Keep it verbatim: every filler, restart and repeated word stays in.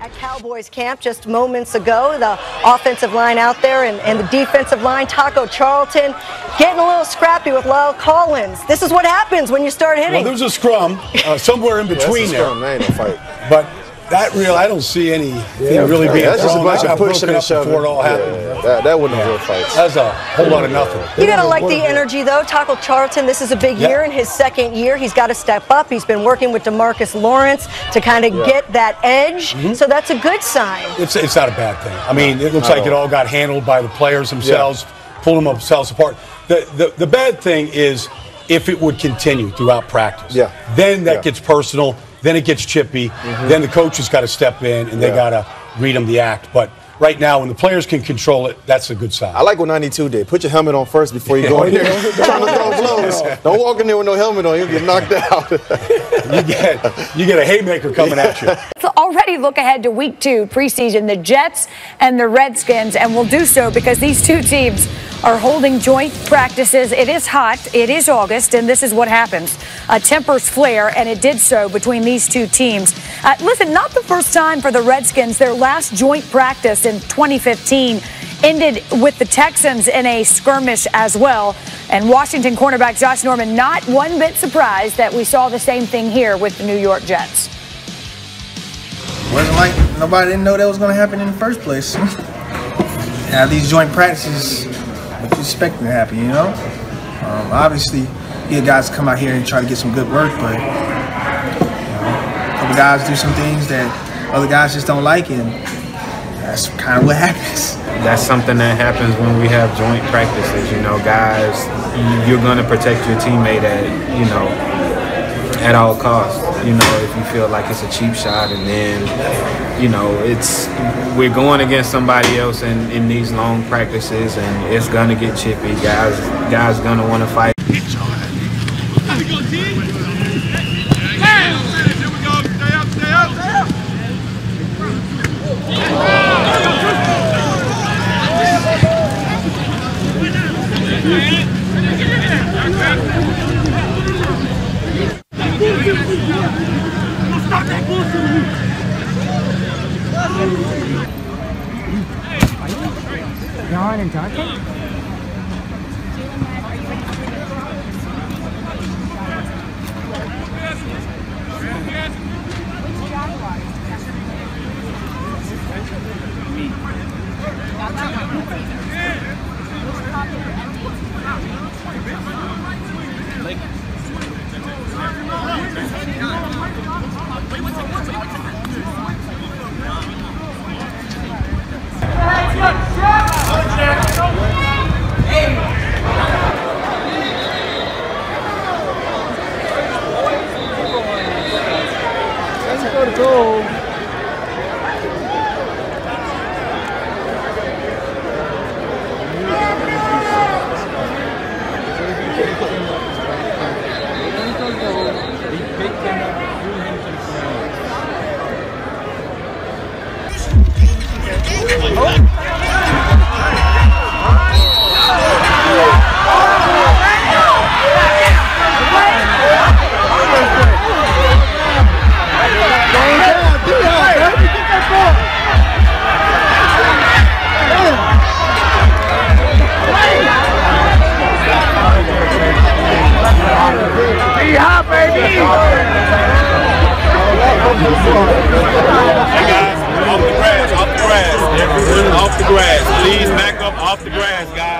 At Cowboys camp just moments ago, the offensive line out there and, and the defensive line, Taco Charlton, getting a little scrappy with Lyle Collins. This is what happens when you start hitting. Well, there's a scrum uh, somewhere in between yeah, there. There ain't a fight. But that real, I don't see any yeah, really being yeah, thrown. That's just a bunch of pushing and shoving before it all happened. Yeah, yeah, that, that wasn't yeah. a real fight. That's a whole lot of nothing. You gotta like the energy though. Taco Charlton, this is a big yeah. year in his second year. He's got to step up. He's been working with DeMarcus Lawrence to kind of yeah. get that edge. Mm-hmm. So that's a good sign. It's it's not a bad thing. I mean, it looks like it all got handled by the players themselves, yeah. pulling themselves apart. The, the the bad thing is if it would continue throughout practice. Yeah. Then that yeah. gets personal. Then it gets chippy. Mm-hmm. Then the coach has got to step in, and they yeah. got to read them the act. But right now, when the players can control it, that's a good sign. I like what ninety-two did. Put your helmet on first before you go in there. Don't, don't, blows. don't walk in there with no helmet on. You'll get knocked out. you, get, you get a haymaker coming yeah. at you. So already look ahead to week two preseason, the Jets and the Redskins, and we'll do so because these two teams are holding joint practices. It is hot, it is August, and this is what happens. Uh, tempers flare, and it did so between these two teams. Uh, listen, not the first time for the Redskins. Their last joint practice in twenty fifteen ended with the Texans in a skirmish as well. And Washington cornerback Josh Norman not one bit surprised that we saw the same thing here with the New York Jets. Wasn't like nobody didn't know that was going to happen in the first place. Now these joint practices, what you expect to happen, you know? Um, obviously, you guys come out here and try to get some good work, but you know, a couple guys do some things that other guys just don't like, and that's kind of what happens. That's something that happens when we have joint practices, you know, guys. You're going to protect your teammate at, you know, at all costs, you know, if you feel like it's a cheap shot, and then, you know, it's we're going against somebody else in, in these long practices, and it's gonna get chippy. Guys, guys gonna want to fight. John and Taco? Off the grass, please back up off the grass, guys.